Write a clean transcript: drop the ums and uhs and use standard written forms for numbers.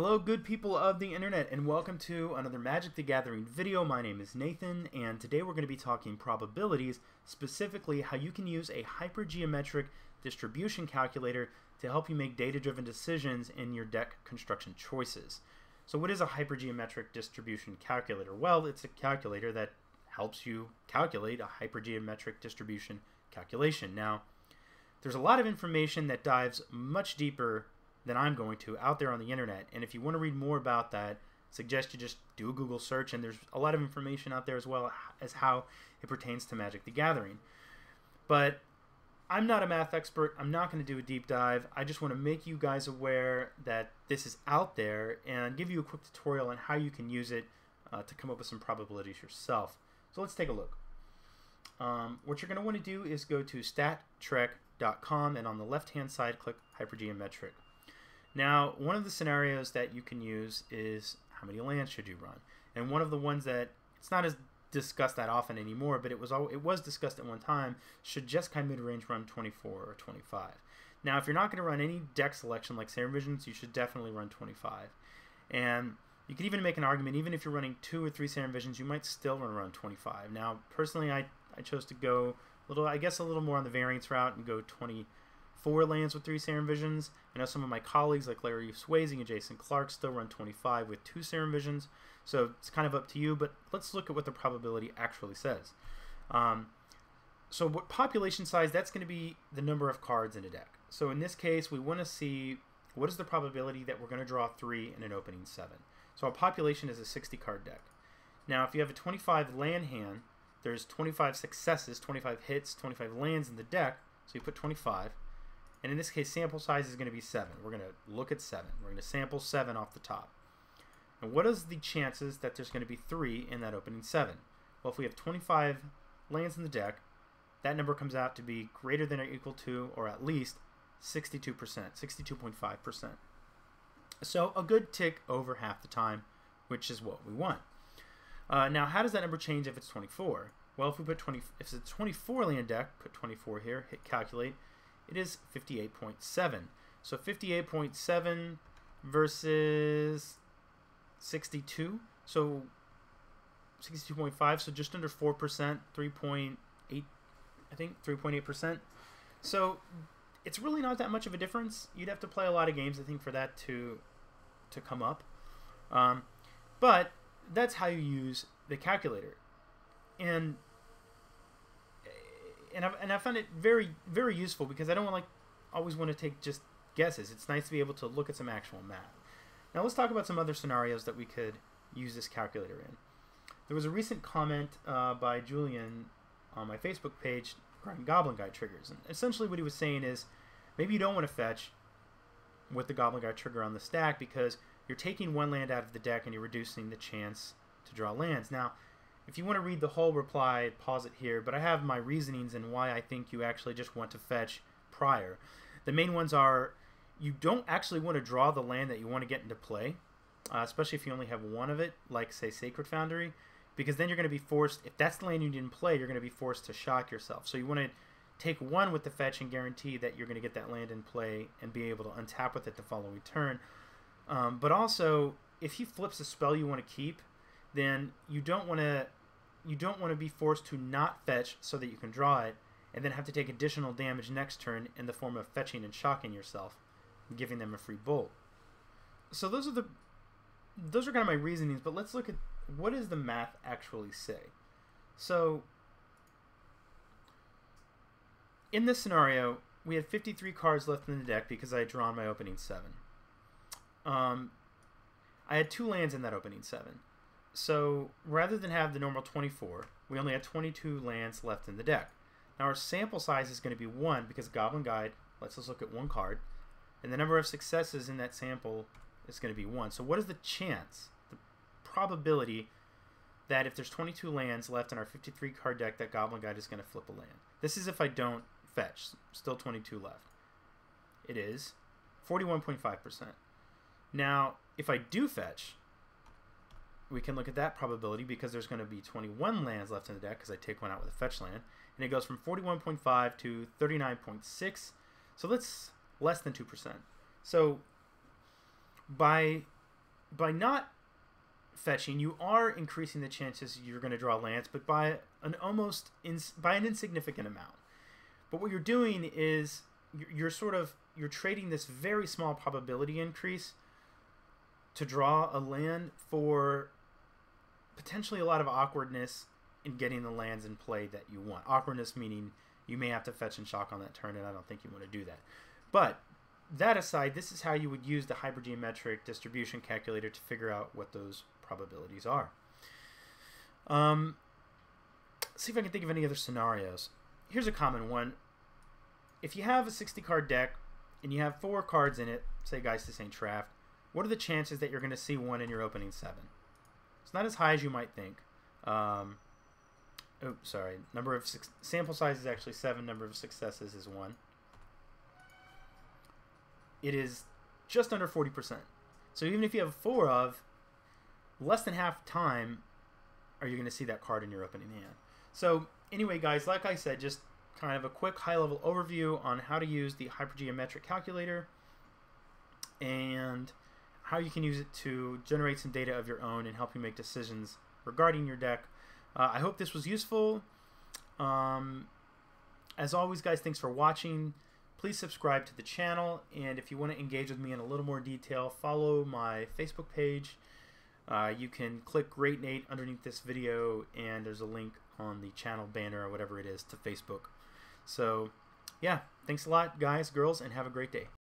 Hello good people of the internet, and welcome to another Magic the Gathering video. My name is Nathan, and today we're going to be talking probabilities, specifically how you can use a hypergeometric distribution calculator to help you make data-driven decisions in your deck construction choices. So what is a hypergeometric distribution calculator? Well, it's a calculator that helps you calculate a hypergeometric distribution calculation. Now, there's a lot of information that dives much deeper that I'm going to out there on the internet, and if you want to read more about that, suggest you just do a Google search, and there's a lot of information out there as well as how it pertains to Magic the Gathering. But I'm not a math expert. I'm not going to do a deep dive. I just want to make you guys aware that this is out there and give you a quick tutorial on how you can use it to come up with some probabilities yourself. So let's take a look. What you're going to want to do is go to stattrek.com, and on the left hand side click hypergeometric. Now, one of the scenarios that you can use is how many lands should you run, and one of the ones that it's not as discussed that often anymore, but it was discussed at one time: should Jeskai midrange run 24 or 25? Now, if you're not going to run any deck selection like Serum Visions, you should definitely run 25, and you could even make an argument, even if you're running 2 or 3 Serum Visions, you might still run around 25. Now, personally, I chose to go a little more on the variance route and go 24 lands with 3 Serum Visions. I know some of my colleagues like Larry Swayzing and Jason Clark still run 25 with 2 Serum Visions, so it's kind of up to you, but let's look at what the probability actually says. So what population size, that's going to be the number of cards in a deck. So in this case, we want to see what is the probability that we're going to draw 3 in an opening 7. So our population is a 60 card deck. Now if you have a 25 land hand, there's 25 successes, 25 hits, 25 lands in the deck, so you put 25. And in this case, sample size is going to be 7. We're going to look at 7. We're going to sample 7 off the top. And what is the chances that there's going to be 3 in that opening 7? Well, if we have 25 lands in the deck, that number comes out to be greater than or equal to, or at least, 62%, 62.5%. So a good tick over half the time, which is what we want. Now, how does that number change if it's 24? Well, if we put if it's a 24 land deck, put 24 here, hit calculate. It is 58.7. So 58.7 versus 62. So 62.5. So just under 4%, 3.8, I think 3.8%. So it's really not that much of a difference. You'd have to play a lot of games, I think, for that to come up. But that's how you use the calculator. And I found it very, very useful, because I don't always want to take just guesses. It's nice to be able to look at some actual math. Now let's talk about some other scenarios that we could use this calculator in. There was a recent comment by Julian on my Facebook page regarding Goblin Guy triggers. And essentially what he was saying is, maybe you don't want to fetch with the Goblin Guy trigger on the stack because you're taking 1 land out of the deck and you're reducing the chance to draw lands. Now, if you want to read the whole reply, pause it here, but I have my reasonings and why I think you actually just want to fetch prior. The main ones are, you don't actually want to draw the land that you want to get into play, especially if you only have 1 of it, like, say, Sacred Foundry, because then you're going to be forced, if that's the land you didn't play, you're going to be forced to shock yourself. So you want to take 1 with the fetch and guarantee that you're going to get that land in play and be able to untap with it the following turn. But also, if he flips a spell you want to keep, then you don't want to be forced to not fetch so that you can draw it and then have to take additional damage next turn in the form of fetching and shocking yourself and giving them a free bolt. So those are kind of my reasonings, but let's look at what does the math actually say. So in this scenario, we had 53 cards left in the deck because I had drawn my opening 7. I had 2 lands in that opening 7. So rather than have the normal 24, we only had 22 lands left in the deck. Now our sample size is going to be 1 because Goblin Guide lets us look at 1 card, and the number of successes in that sample is going to be 1. So what is the chance, the probability, that if there's 22 lands left in our 53 card deck that Goblin Guide is going to flip a land? This is if I don't fetch, still 22 left. It is 41.5%. Now if I do fetch, we can look at that probability because there's going to be 21 lands left in the deck because I take 1 out with a fetch land. And it goes from 41.5 to 39.6. So that's less than 2%. So by by not fetching, you are increasing the chances you're going to draw lands, but by an almost by an insignificant amount. But what you're doing is you're trading this very small probability increase to draw a land for potentially a lot of awkwardness in getting the lands in play that you want. Awkwardness meaning you may have to fetch and shock on that turn, and I don't think you want to do that. But that aside, this is how you would use the hypergeometric distribution calculator to figure out what those probabilities are. See if I can think of any other scenarios. Here's a common one. If you have a 60-card deck and you have 4 cards in it, say Geist of Saint-Traft, what are the chances that you're going to see one in your opening 7? It's not as high as you might think. Oops, sorry. Number of sample size is actually 7. Number of successes is 1. It is just under 40%. So even if you have 4 of, less than half the time are you going to see that card in your opening hand. So anyway, guys, like I said, just kind of a quick high-level overview on how to use the hypergeometric calculator and how you can use it to generate some data of your own and help you make decisions regarding your deck. I hope this was useful. As always, guys, thanks for watching. Please subscribe to the channel, and if you want to engage with me in a little more detail, follow my Facebook page. You can click Rate Nate underneath this video, and there's a link on the channel banner or whatever it is to Facebook. So, yeah, thanks a lot, guys, girls, and have a great day.